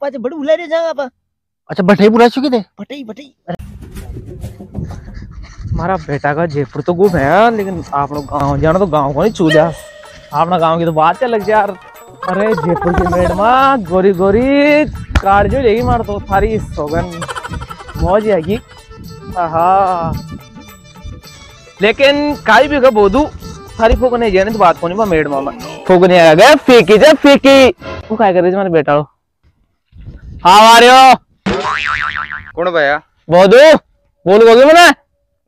पाछे बड़ू बुला रे जांगा पा। अच्छा बठई बुला सके दे बठई बठई। मारा बेटा का जयपुर तो घूम है लेकिन आप लोग गांव जाना तो गांव को नहीं चूजा। आपना गांव की तो बात है लग यार। अरे जयपुर की मेडमा गोरी गोरी कार जो लेगी मार तो थारी सोगन मौज आएगी। आहा लेकिन काई भी का बोदू थारी फोगन है जाने तो बात कोनी बा मेडमा फोगन आ गया फेकी जा फेकी। वो काय करे मारे बेटा हो हाउ आर यू कौन भैया बोदू बोल गोगे मना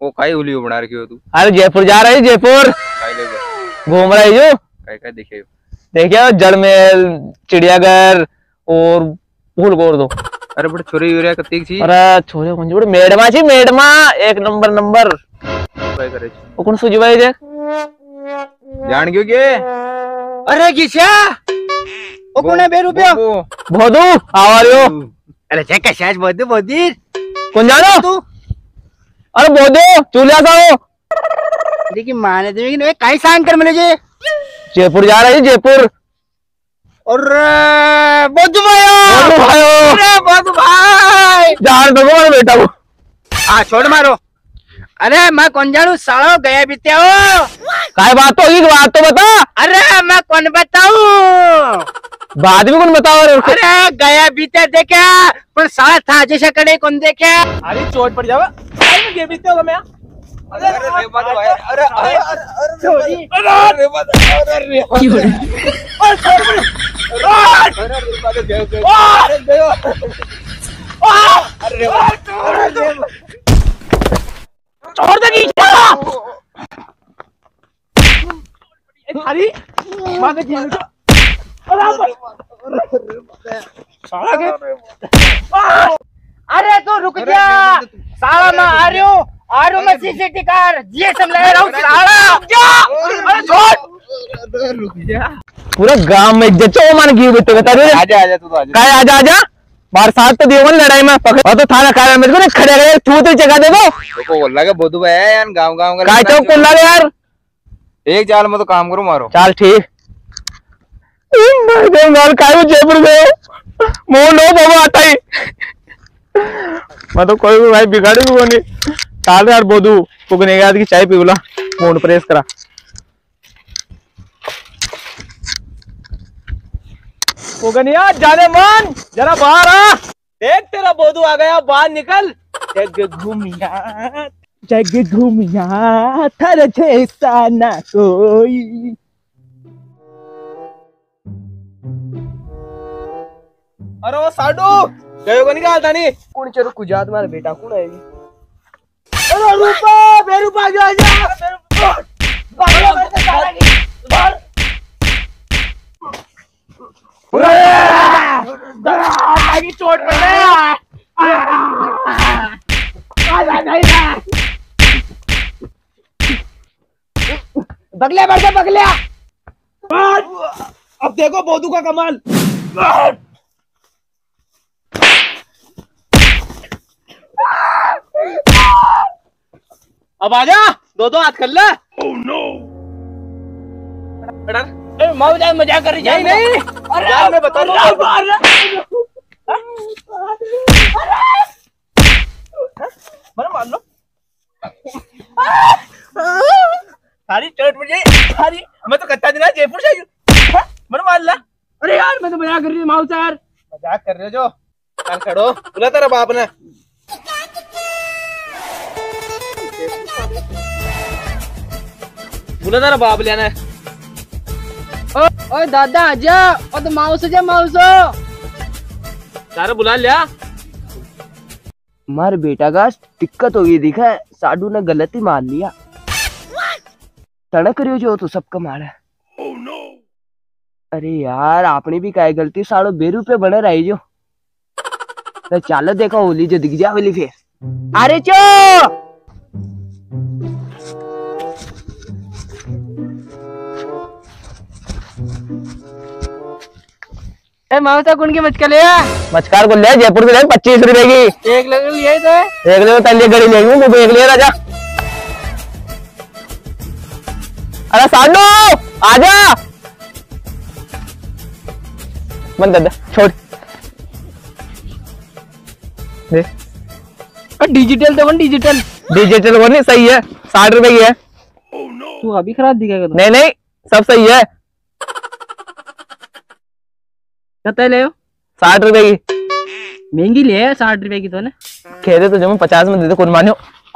वो काई उलियो बना रखियो तू। अरे जयपुर जा रही जयपुर घूम रही जो काय काय दिखे देखियो जड़मेल चिड़ियाघर और फूल गोर दो। अरे बड़े छोरे यूरिया कत्ती छी। अरे छोरे कौन बड़े मेडमा छी मेडमा एक नंबर नंबर काय करे छी ओ कौन सुजी भाई देख जान क्यों के। अरे किसा ओ कौन है बेरुपिया बोदू हाउ आर यू। अरे चेक का शाज बोदू बोदीर कौन जानो तू। अरे बोदू चूलिया साओ देखी माने देवे कि काई सांग कर मने जे जयपुर जा रही जयपुर। और बोदू भाई जान दो मारो बेटा को आ छोड़ मारो। अरे मैं कौन जानू सालो गया बीते हो काय बात होगी बात तो बता। अरे मैं कौन बताऊं बाद में कौन बताओ। अरे गया बीते देखे पर साला था जैसे कड़े कौन देखे। अरे चोट पड़ जावा गया बीते होगा मैं। अरे तो रुक जा साला मैं आ रही हूँ आरो में सीसीटी कार जीएसएम लगा रहा हूं साला क्या। अरे छोड़ रुक जा पूरा गांव में इज्जत चो मान की बेटे बता दे। आजा तू तो आजा काय आजा बार साथ तो देवन लड़ाई में पकड़ तो थाना कार में को खड़े खड़े तू तो जगह दे दो को बोला के बोदू भाई यार गांव का काय चौक कोला रे यार एक जाल में तो काम करो मारो चल ठीक। मैं गांव काय जयपुर गए मोह लो बाबा आता ही मैं तो कोई भी भाई बिगाड़ू को नहीं ताल यार बोदू पुगने के बाद की चाय पीवला फोन प्रेस करा। पुगनिया जाने मन जरा बाहर आ देख तेरा बोदू आ गया बाहर निकल। जग घूमिया थर जैसा ना कोई। अरे वो साडू गयो को निकालता नहीं कौन चलो कुजात मारे बेटा कौन आएगी। अरे रूपा बेरूपा जा जा बाहर चोट पड़ बगले बढ़ गया बगले। अब देखो बोदू का कमाल। अब आजा दो दो हाथ कर ले। ओह नो माऊ जाए मजाक कर रही नहीं नहीं। अरे मैं बता दूं मार मार लो सारी चोट मुझे सारी मैं तो कच्चा दिना जयपुर से मन मार ला। अरे यार मैं तो मजाक कर रही हूं माऊ से यार मजाक कर रहे हो जो चल खड़ो बोला तेरा बाप ने। बुला बाप लेना है। ओए दादा आजा और तो माउस जा माउस सारा बुला लिया। मार बेटा का दिक्कत होगी दिखा साडू ने गलती मान लिया तड़क रही हो जो तो सबका मारा। oh, no. अरे यार आपने भी काय गलती साडू बेरू पे बने रही जो तो चालो देखा होली जो दिख जा होली फिर। अरे चो मावसा कौन की मचका लिया मचकार को ले जयपुर से ले 25 रुपए की एक लगे लिया तो एक लगे तल्ले गड़ी लेगी वो एक ले राजा। अरे साडू आजा मन दादा छोड़ डिजिटल तो वन डिजिटल वन नहीं, सही है 60 रुपए की है। तू अभी खराब दिखेगा तो। नहीं नहीं सब सही है। कितने ले 60 रुपए की। महंगी लिए 60 रुपए की तो ने खेदे तो जब 50 में दे दो कुर्बानी।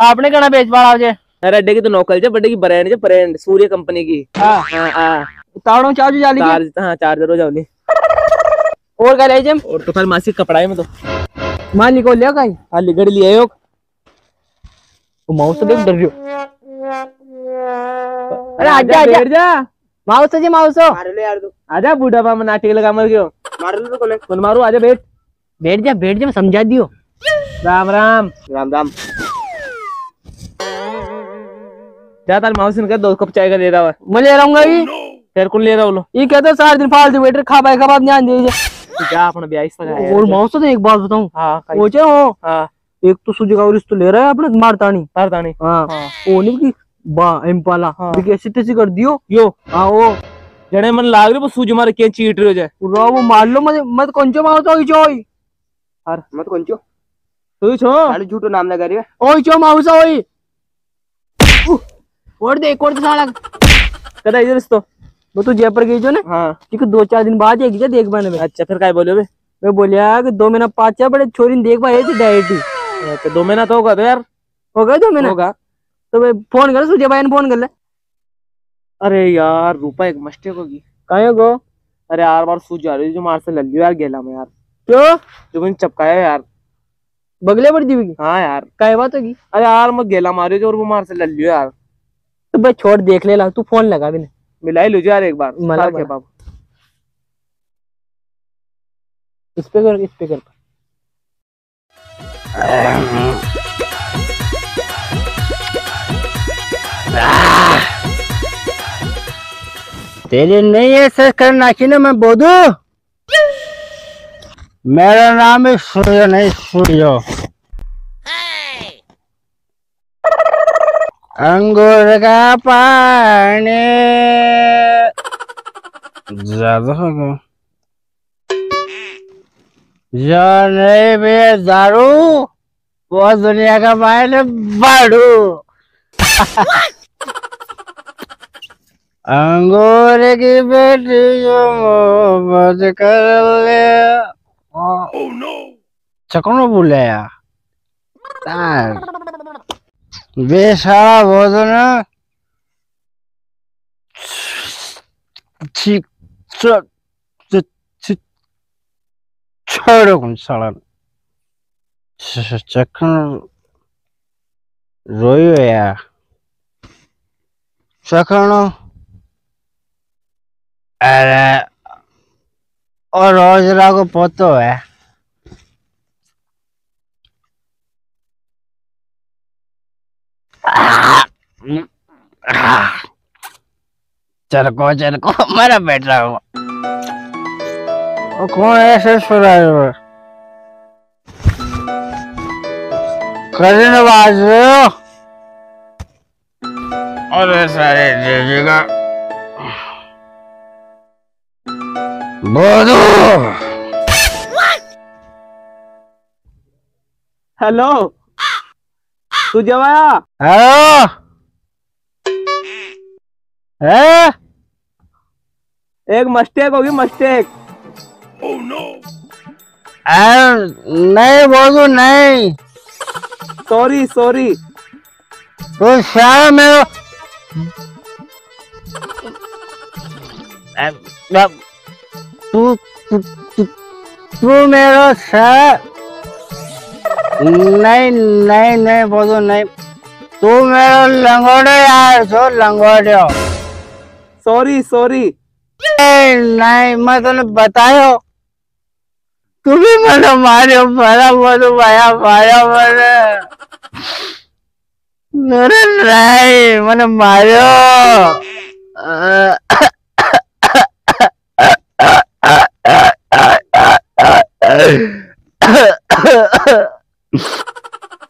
आपने कहना बेचवार आज अरे अड्डे की तो नौकल जे बड्डे की ब्रांड जे ब्रांड सूर्य कंपनी की। हां हां हां उतारो चार्ज जाली चार्ज। हां चार्जर हो जावली और का ले जे और तो फिर मासी कपड़ाई में तो माली को ले काई हाली गड़ लिए हो वो माउस से डर रियो। अरे आजा आजा बैठ जा माउस जी माउस मार ले यार तू आजा बूढ़ापा में नाटक लगा मर गयो मार ले तो कोने कौन मारू आजा बैठ जा मैं समझा दियो। राम राम राम राम ज्यादा माउस ने कहा 2 कप चाय का ले रहा है मैं ले रहा हूँ अभी फिर कौन ले रहा हूँ ये कहते हो 4 दिन फालतू वेटर खा पाए खा ध्यान दीजिए क्या अपना ब्यास लगाया। और माउस तो एक बात बताऊँ सोचे हो एक तो सूजी का रिश्तो ले रहा है अपने मारतानी हाँ ओनी की बा इम्पाला ऐसी तैसी कर दियो यो हाँ वो जड़े मन लाग रही सूजी मारे क्या चीट रही हो जाए वो मार लो मत कंचो मारो हर मत कंचो तू छो साले झूठो नाम लगा रही है ओई छो माउसा ओई और दे एक और साला कदा इधर इस तो वो तू जयपुर गई जो ना हां क्योंकि 2-4 दिन बाद एक जा देख बने। अच्छा फिर काय बोलियो बे मैं बोलिया कि 2 महीना पांच है बड़े छोरी देख भाई है डाइट ही तो 2 महीना तो होगा तो यार होगा 2 महीना होगा तो मैं फोन कर सुजय भाई ने फोन कर ले। अरे यार रूपा एक मिस्टेक होगी काय होगो। अरे यार बार सूझ जा रही जो मार से लग गयो यार गेला में यार क्यों जो मैंने चपकाया यार बगले पर दी होगी। हाँ यार क्या बात होगी। अरे यार मैं गेला मारे जो और वो मार से लड़ लियो यार तो भाई छोड़ देख ले ला तू फोन लगा भी नहीं मिला ही लुझे यार एक बार मार के बाबू इस पे कर तेरे नहीं ऐसा करना चाहिए ना मैं बोल दूं। मेरा नाम है सूर्य नहीं सूर्य अंगूर का पानी ज्यादा होगा जो नहीं भी दारू वो दुनिया का मायने बाड़ू अंगूर की बेटी जो मोहब्बत कर ले चकनो बुलाया बेसारा बोलो ना छोड़ो कौन साला चकन रोयो या चकनो। अरे और रोजरा को पोतो है चरको चरको मेरा बैठ रहा हुआ कौन ऐसे करीन बाज। अरे सारे जी का बोलो हेलो तू जवाया है एक मिस्टेक होगी मिस्टेक। ओह नो नहीं बोलू नहीं सॉरी तो शाम है तू मेरा शाम नहीं नहीं नहीं बोलो नहीं तू मेरा लंगोड़े यार जो लंगोड़े हो सॉरी नहीं मैं तुमने बतायो तू भी मनो मारो भरा बोलो भाया भाया बोले मेरे नहीं मनो मारो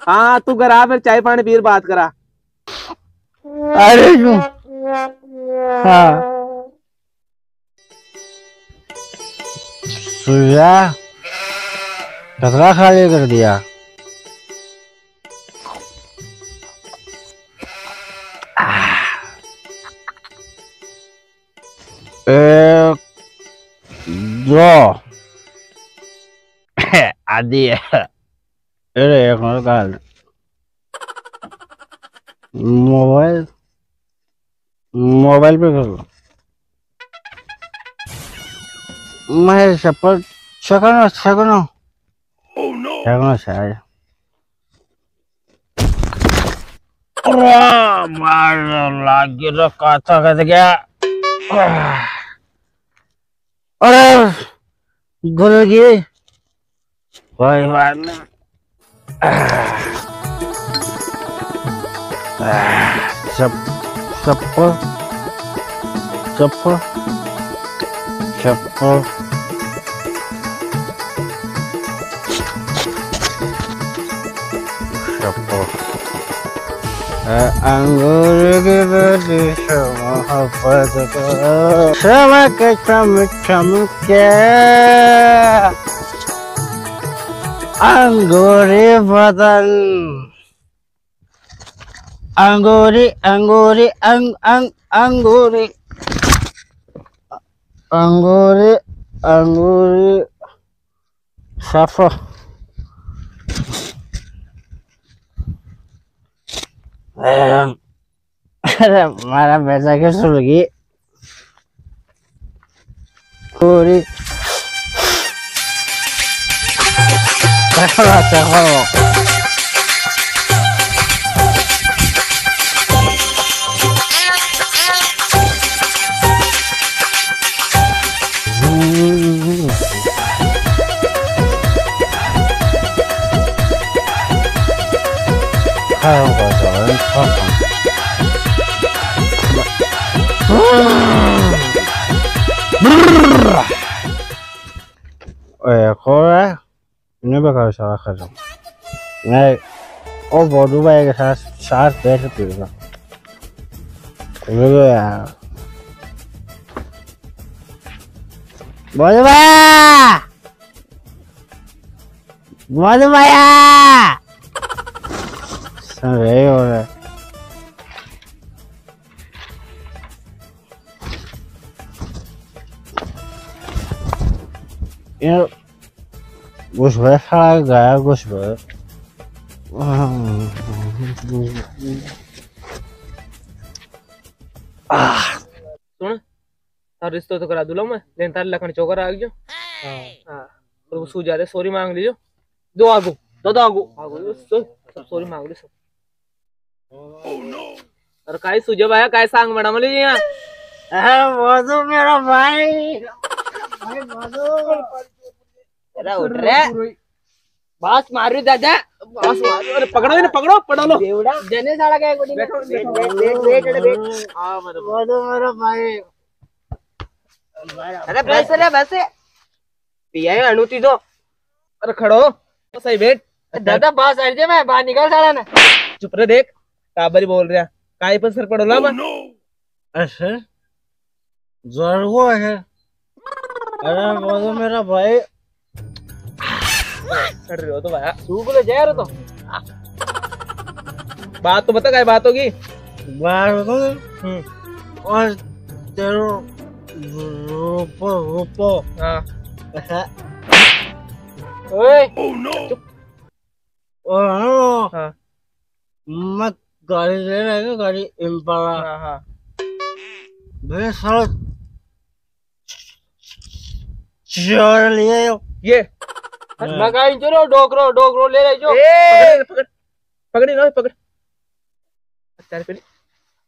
हाँ तू करा फिर चाय पानी पीर बात करा। अरे हाँ सूर्या खा ले कर दिया दो आदि मोबाइल मोबाइल पे कर लो। मैं सपोर्ट सकना सकना सकना शायद मार लागे तो काटा कर गया। अरे गुल गई कोई बात नहीं। चप्पल चप्पल चप्पल चप्पल अंगूर के बदले शमहपत शमक शमक शमक अंगूरी बदन अंगूरी अंगूरी अंग अंग अंगूरी अंगूरी अंगूरी साफ़ा अरे मारा बेटा क्या सुन लगी अंगूरी साफ़ा साफ़ा सारा खत्म। मैं और बॉडू भाई के साथ चार पैसे पीऊंगा। बॉडू भाई, बॉडू भाई, सब यही हो रहा है। यार कुछ वैसा गाया कुछ रिश्तो तो करा दूला मैं लेकिन तार लखन चौकर आ गयो। और वो सूझा दे सॉरी मांग लीजो। दो आगो सब सॉरी मांग ली सब। और काय सूझे भाया काय सांग बड़ा मले यहां। मौजू मेरा भाई मौजू उठ रहा बास मारू दादा बास मारू। अरे पकड़ो इन्हें पकड़ो पकड़ो लो जने साला क्या कुड़ी बैठो बैठ। हां मेरा भाई अरे बस पिया है अनुती दो। अरे खड़ो तो सही बैठ दादा बास आ जे मैं बाहर निकल साला ना चुप रे। देख काबरी बोल रहा काई पर सर पड़ोला मैं। अच्छा जोर हुआ है। अरे बोलो मेरा भाई कर रहे हो तो भाया सूखले जा रहे तो बात तो बता क्या बात होगी बात हो तो। और तेरो रूपो रूपो हाँ ओए चुप ओह हाँ मत गाड़ी ले रहा है क्या गाड़ी इम्पाला हाँ भैया साला चोर लिए ये लगाई चलो डोकरो डोकरो ले ले जो पकड़ पकड़ी ना पकड़ चार पे।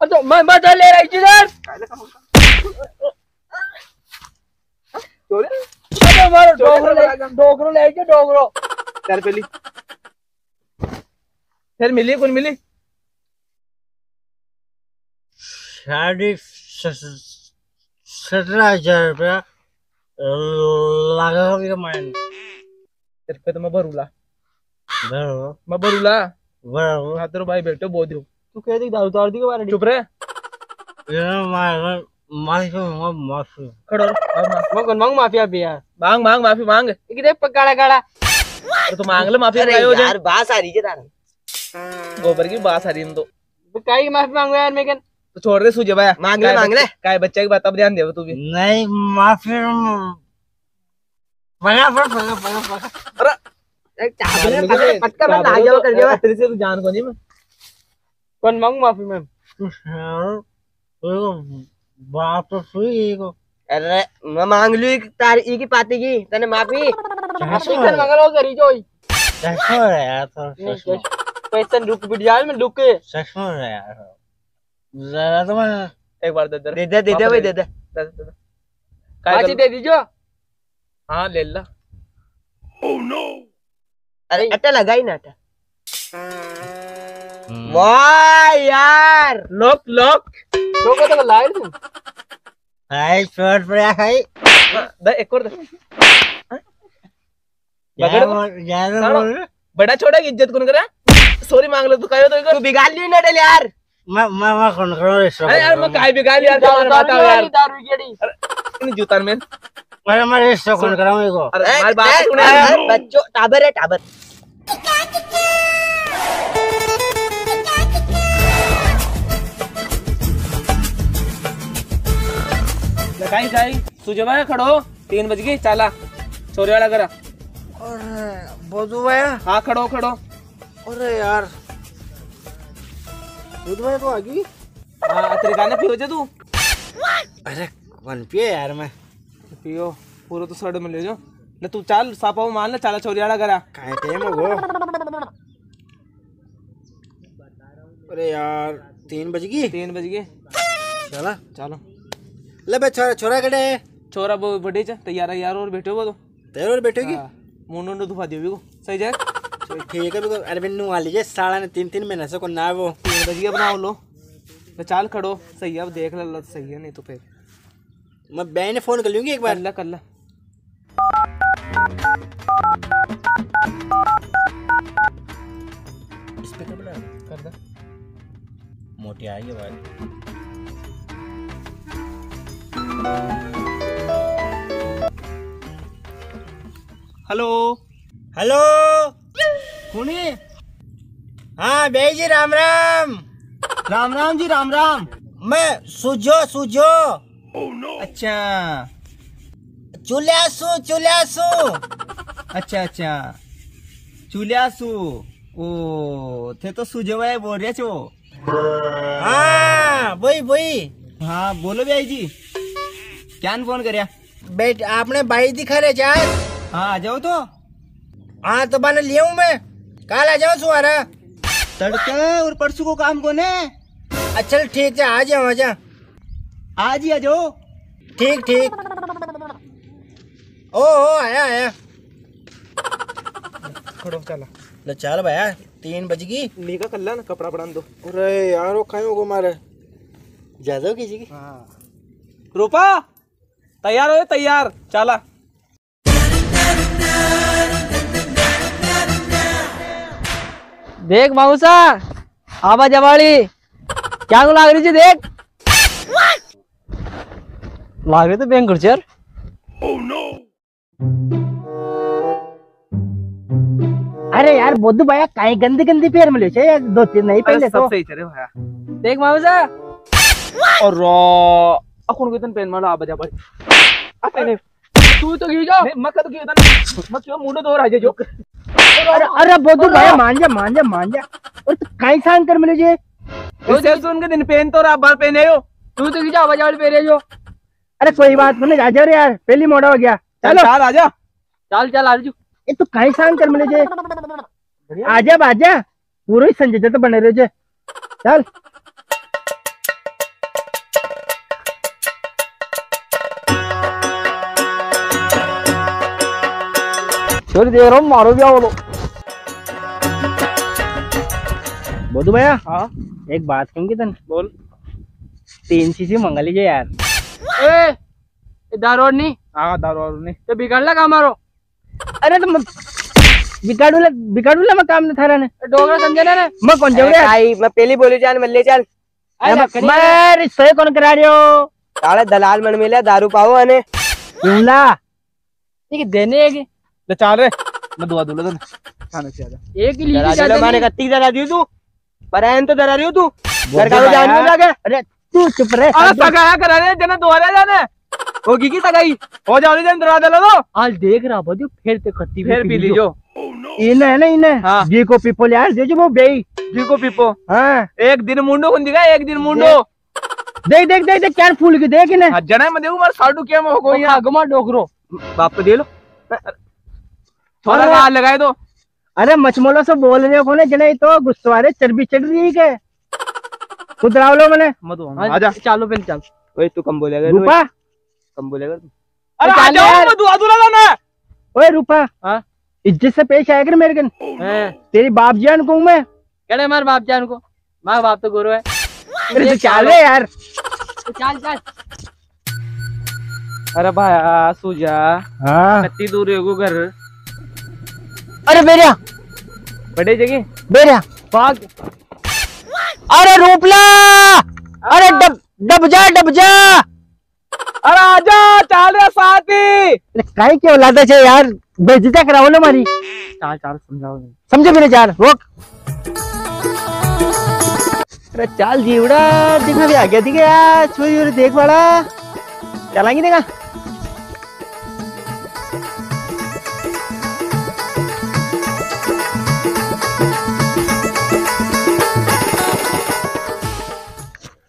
और तो मैं मजा ले रही थी सर चोरे चलो मारो डोकरो ले जो डोकरो चार पे ली फिर मिली कौन मिली साढ़े 17,000 रुपया लगा मेरा माइन तेरे पे तो मैं भरूला हाँ तेरे भाई बैठो बोल दो तू कह दी दारू तार दी के बारे में चुप रहे माफी खड़ो मांग माफी आप यार मांग माफी मांग इधर पकाड़ा काड़ा तो मांग ले माफी। अरे यार बास आ रही है तार गोबर की बास आ रही है। हम तो काई माफी मांगो यार मैं छोड़ दे सूझे भाई, मांग ले काय बच्चे की बात अब ध्यान दे तू भी नहीं। माफी अरे एक पक्का बंद आ जाओ कर दिया तेरे से, तू जान को नहीं मैं कौन मांगू माफी मैम बात तो सही है। अरे मैं मांग लू तारी की पाती की तने माफी मंगलो करी जो यार जरा तो एक बार दे दे काची दे दीजो। हाँ ले ला। ओह नो अरे अट्टा लगा ही ना अट्टा। वाह यार लोग तो लाए तुम हाय शॉर्ट पर हाय दे एक और दे यार बड़ा छोटा की इज्जत कौन करे। सॉरी मांग लो तो कहो तो तू बिगाड़ लियो ना डेल यार मैं कौन करो यार मैं काय बिगाड़ यार दारू केड़ी जूता में अरे मैं रेस्ट कौन कराऊं इनको। अरे हमारी बात सुन यार बच्चों टाबर है टाबर। लगाई गाई तुझे मैं खड़ो 3 बज गई चाला चोरी वाला करा और बोझू भाया। हाँ खड़ो अरे यार दूध भाई तो आ गई। हां तेरे गाने पियो जे तू अरे वन पिए यार मैं पियो पूरा तो सड़ में ले जाओ ना तू चल सापाओ मान ले चाला चोरियाड़ा करा काहे टाइम हो गो। अरे यार 3 बज गई चला चलो ले बे छोरा कड़े छोरा वो बड़े जा तैयार है यार और बैठे हो तो तेरे और बैठेगी मुंडो दुफा दियो को सही जा ठीक है बिल्कुल। अरे बिन्नू वाली जे साला ने 3 महीने से को ना वो 3 बजे बनाओ लो मैं चाल खड़ो सही है अब देख ले सही है नहीं तो फिर मैं बहन ने फोन कर लूंगी एक बार कर ला। इस पे कर दे मोटी आई है भाई। हेलो हेलो हाँ भाई जी राम राम जी। मैं सुजो। oh, no. अच्छा चुल्यासू अच्छा चुल्यासू ओ थे तो सुजो भाई बोल रहे छो। हाँ वही हाँ बोलो भाई जी क्या फोन कर बेट आपने भाई दिखा रहे चार। हाँ आ जाओ तो। हाँ तो बने लिया मैं कल आ जाओ सुहारा तड़के और परसों को काम कौन है। चल ठीक है आज ही आ जाओ ठीक। ओ आया खड़ो चला ले चल भैया 3 बज गई मीका कल्ला ना कपड़ा बना दो। अरे यार वो खाए होगो मारे ज्यादा किसी की। हाँ रूपा तैयार चला देख माउसा आवा जवाली क्या लाग रही जी देख लाग रही तो बैंक गुर्जर। oh, no. अरे यार बोधू भाया काई गंदी पैर मिले छे 2-3 नहीं पहले तो सब सही चले भाया। देख माउसा और अखुन कितन पेन मारो आवा जवाली अपने तू तो गिर जा मक्का तो गिर जा मत क्यों मुंडो तो राजे जोक। अरे बोधू भाया मान जा और तू काई सांग कर मिले जे रिसेप्शन के दिन पेन तो आप बार पहने हो तू तो खींचा आवाज वाली पहने हो। अरे कोई बात नहीं आ जा रे यार पहली मोड़ा हो गया चलो चल आ जा चल आरजू ए तू काई सांग कर मिले जे आ जा पूरा ही संजय जैसे बने रहे जे चल। छोड़ दे रहा हूँ मारो क्या बोलो बोधू भैया। हाँ एक बात कहूंगी तन बोल 3 शीशी मंगा लीजिए यार। ए दारू नहीं। हाँ दारू नहीं तो बिगाड़ ला काम मारो। अरे तो बिगाड़ूला मैं काम नहीं थारा ने डोगरा समझे ना मैं कौन जाऊँ भाई मैं पहली बोली जान मैं ले चल मैं सही कौन करा रहे हो साला दलाल मन मिला दारू पाओ आने ठीक है देने ले चाल रे मैं दुआ दूला खाने से आजा एक ही लीजिए मैंने कत्ती दरा दी तू पर तो दरा रही हो तू घर का जान में लगा। अरे तू चुप रहे। सगाया करा रहे जने दोहरा जाने वो की सगाई हो जाओ जन डरा दे लो आज देख रहा बजू फिर ते खत्ती फिर पी लीजो इने है ना इने जी को पीपो यार जे जो बेई जी को पीपो हां एक दिन मुंडो को दिखा एक दिन मुंडो देख देख देख क्या फूल की देख इने जना में देऊ मार साडू के में हो गई आगमा डोकरो बाप को दे लो थोड़ा हाथ लगाए दो। अरे मचमोलो से बोल रहे हो जने तो गुस्सवारे चर्बी चढ़ रही है खुद राव लो मैंने मधु आजा चलो फिर चल ओए तू कम बोलेगा रूपा कम बोलेगा तू अरे आ जाओ मधु अधूरा ना ओए रूपा हां इज्जत से पेश आया कर मेरे गन तेरी बाप जान को मैं कहने हमारे बाप जान को मां बाप तो गुरु है अरे तो चल यार चल चल अरे भाया सुजा हां कितनी दूर है वो घर अरे बेरिया बड़े जगह बेरिया भाग अरे रूपला अरे डब जा अरे आजा चल रे साथी काहे के औलाद है यार बेइज्जती कराओ ना मारी चार चार समझाओ समझे मेरे चार रोक अरे चाल जीवड़ा दिख में भी आ गया दिखे यार छोरी देख वाला चलाएंगे देखा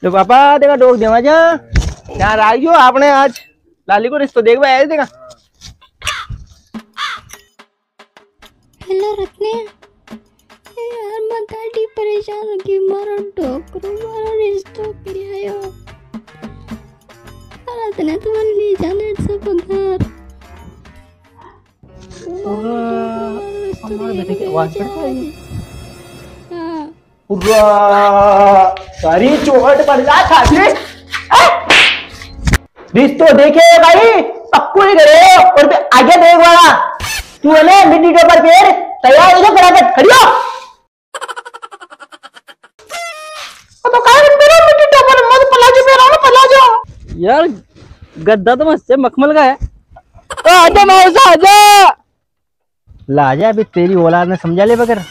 तो पापा देखा डोक देवा जा यार आइयो आपने आज लाली को रिश्ता देख पाया देखा हेलो रत्ने यार मैं गाड़ी परेशान हो गई मारो डोकरो मारो रिश्ता के आयो रत्ने तुम्हारे लिए जाने से बंदर हमारे बेटे की आवाज पड़ता है हां पूरा सारी चौहट पर जा खाती रिश्ता देखे भाई पक्को ही करे और पे आगे देख वाला तू है ना मिट्टी के ऊपर पेड़ तैयार हो जाओ फटाफट खड़ी हो तो काहे मेरा मिट्टी के ऊपर मत पलाजो मेरा ना पलाजो यार गद्दा तो मस्त है मखमल का है ओ आजा मौसा आजा ला आजा अभी तेरी औलाद ने समझा ले बगर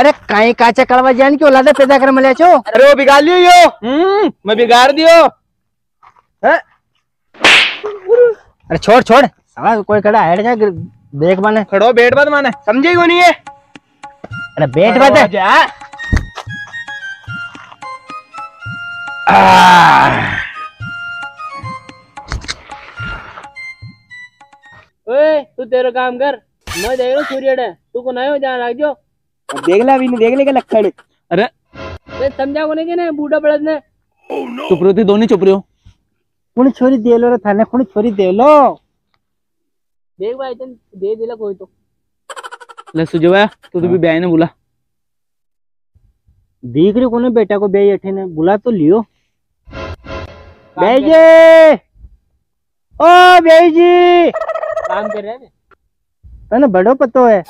अरे काहे काचा कड़वा जान की औलाद पैदा कर मले छो अरे वो बिगाड़ लियो यो मैं बिगाड़ दियो हैं अरे छोड़ छोड़ साला कोई खड़ा हेड जा देख माने खड़ो बैठ बात माने समझे क्यों नहीं है अरे बैठ बात है जा ओए तू तेरा काम कर मैं देख रहा सूर्यड़ है तू को नहीं जान लाग जो देख ले अभी नहीं देख ले के लखड़ अरे ए समझा कोने के ना बूढ़ा बड़द ने चुप रहो तू दोनों चुप रहो कुणी छोरी दे लो रे थाने कुणी छोरी दे लो देख भाई तन दे देला कोई तो ले सुजवा तू तो भी बे ने बुला देख रे कोने बेटा को बे अठे ने बुला तो लियो बे जी ओ बे जी काम कर रहे ने तने बड़ो पतो है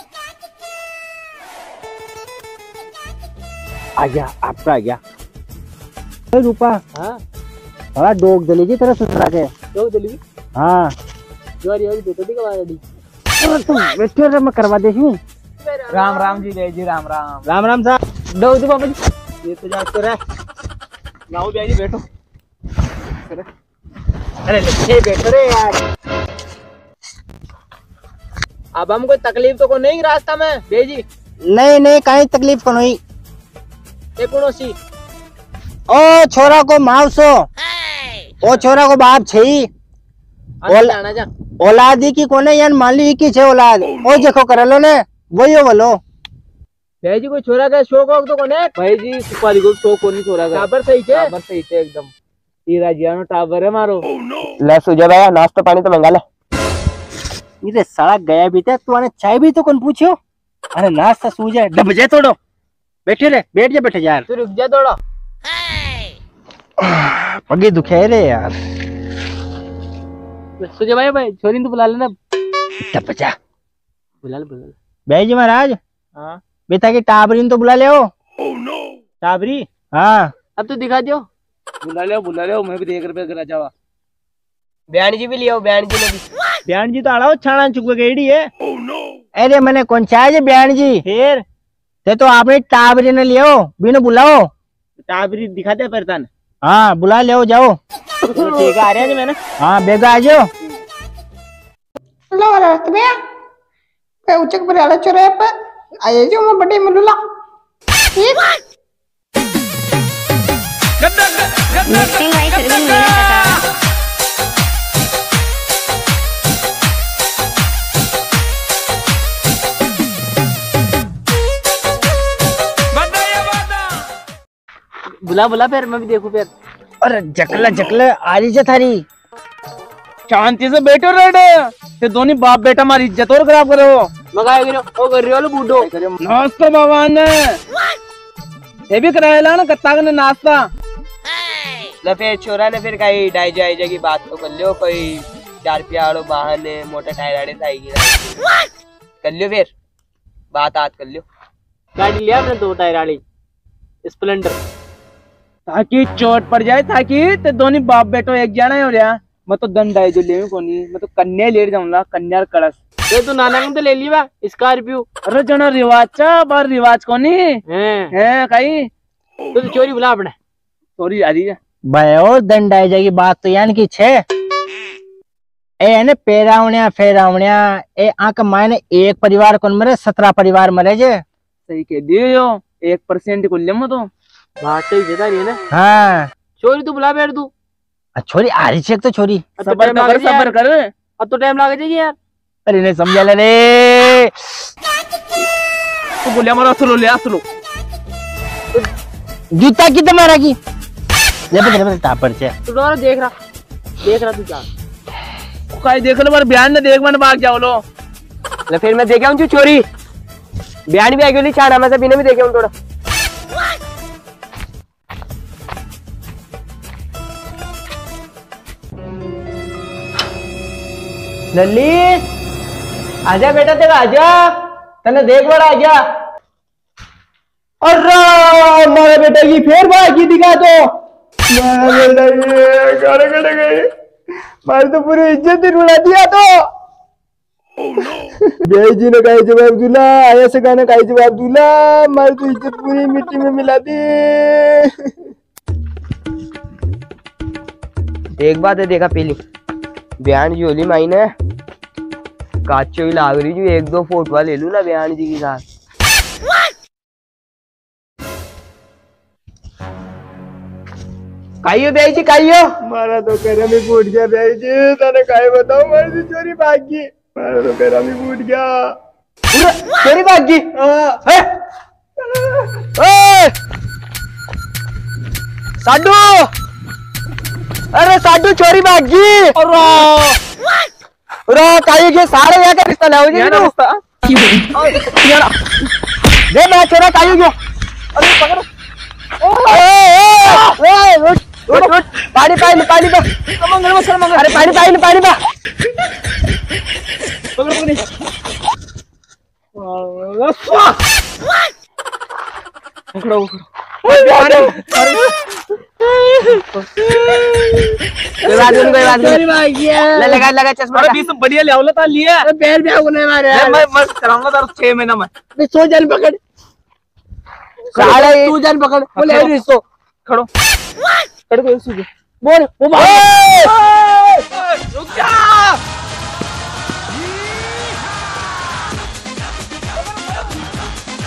आ गया आपका आ गया ए रूपा हां बड़ा डोक दे लीजिए तेरा सुसरा के डोक दे ली हां जोरी होगी बेटा दी करवा दी और तुम वेस्टर में करवा देसी राम राम जी राम राम राम राम साहब डोक दो बाबू जी ये तो जाते रहे लाओ भाई जी बैठो अरे ले बैठो रे यार अब हमको तकलीफ तो को नहीं रास्ता में बेजी नहीं नहीं काई तकलीफ को नहीं ये कोनो सी ओ छोरा को मावसो ओ छोरा को बाप छई औलादी की कोने यान माली की छे औलाद ओ देखो करलो ने वही हो बोलो भाई जी कोई छोरा का शौक हो तो कोने भाई जी सुपारी को शौक कोनी छोरा का काबर सही छे एकदम ई राजियानो टावर है मारो ले सुजा भैया नाश्ता पानी तो मंगा ले ई रे साला गया भी थे तू आने चाय भी तो कोन पूछियो अरे नाश्ता सुजा डब जाए थोड़ो बैठे रे बैठ जा यार तू रुक जा थोड़ा पगे दुखे रे यार सुजे भाई भाई छोरी तो बुला लेना तब जा बुला ले भाई जी महाराज हां बेटा की टाबरीन तो बुला ले ओ नो टाबरी हां अब तो दिखा दियो बुला ले मैं भी देख रुपए करा जावा बयान जी भी ले आओ बयान जी ने भी बयान जी तो आड़ो छाणा चुक गईडी है ओ नो अरे मैंने कौन चाहे बयान जी फिर ते तो आपने टाबरी ने लियो, बीनो बुलाओ टाबरी दिखा दे परतान। हाँ बुला ले जाओ तो ठीक आ रहे मैंने। हाँ बेगा आ जाओ लो वाला रखते हैं पे उचक बराला चोरे पर आए जो मैं बड़े मलुला ठीक है मिस्टिंग भाई सर्विस नहीं करता। बुला बुला फिर मैं भी देखूं फिर। अरे जकला जकला आरी इज्जत थारी शांति से बैठो रेडे ते दोनों बाप बेटा मारी इज्जत और खराब करो मगाए गिरो ओ गरियो बूढ़ो नाश्ता बाबा ने ये भी करायला ना कत्ता ने नाश्ता ले फिर छोरा ने फिर काई डाई जाई जागी बात तो कर लियो कोई चार प्यारो बाहर ने मोटा टायराडे थाईगी कर लियो फिर बात आज कर लियो गाड़ी लिया हमने दो टायराडी स्प्लेंडर ताकि चोट पड़ जाए ताकि ते दोनों बाप बेटो एक जाना है। और यार मैं तो दंड आए जो ले कोनी मैं तो कन्या ले जाऊंगा कन्या कड़स ये तो नाना ने तो ले लिया स्कॉर्पियो। अरे जना रिवाज चा बार रिवाज कोनी हैं काई तो चोरी बुला अपने चोरी आ रही है भाई और दंड आए जाएगी बात तो यानी कि छे ए ने पेरावण्या फेरावण्या ए आंक मायने एक परिवार कोन मरे 17 परिवार मरे जे सही कह दियो 1% को लेमो तो बात तो ज्यादा नहीं है ना। हाँ छोरी तू बुला बैठ तू छोरी आ रही चेक तो छोरी सबर कर अब तो टाइम लग जाएगी यार। अरे नहीं समझा ले रे तू बोलिया मारा सुनो ले सुनो जूता की तो मारा की ले पे चले टापर से तू तो देख रहा तू क्या काई देख लो मार बयान ना देख मन भाग जाओ लो ले फिर मैं देख आऊं तू छोरी बयान भी आ गई छाड़ा मैं से बिना भी देखे हूं थोड़ा ललित आजा बेटा तेरा आजा तने देख बड़ा आजा। और मेरे बेटे की फिर भागी दिखा दो मारी तो पूरी इज्जत ही रुला दिया तो बेजी ने कही जवाब दूला आया से गाने कही जवाब दूला मारी तो इज्जत पूरी मिट्टी में मिला दी। एक बात है देखा पहली बयान जोली माई ने काचो ही लाग रही जो 1-2 फोटो ले लू ना बयान जी के साथ। काइयो बयान जी काइयो मारा तो कह रहा मैं फूट गया बयान जी तने काई बताऊं मारी तो चोरी भाग गई मारा तो कह रहा मैं फूट गया चोरी भाग गई। ए साडू अरे साडू चोरी भाग गई रो काई के सारे या का रिश्ता लाओ जी यार दे मैं चोरा काई गयो। अरे पकड़ ओ उठ पानी बा मंगल अरे पानी बा पकड़ो लगा लगा चश्मा बढ़िया ले आओ ला लिया पैर भी आगने मारे मैं मस्त कराऊंगा तार 6 महीना में मैं 100 जन पकड़ साला 2 जन पकड़ बोले रिश्तो खड़ो खड़ो कोई सूझे बोल वो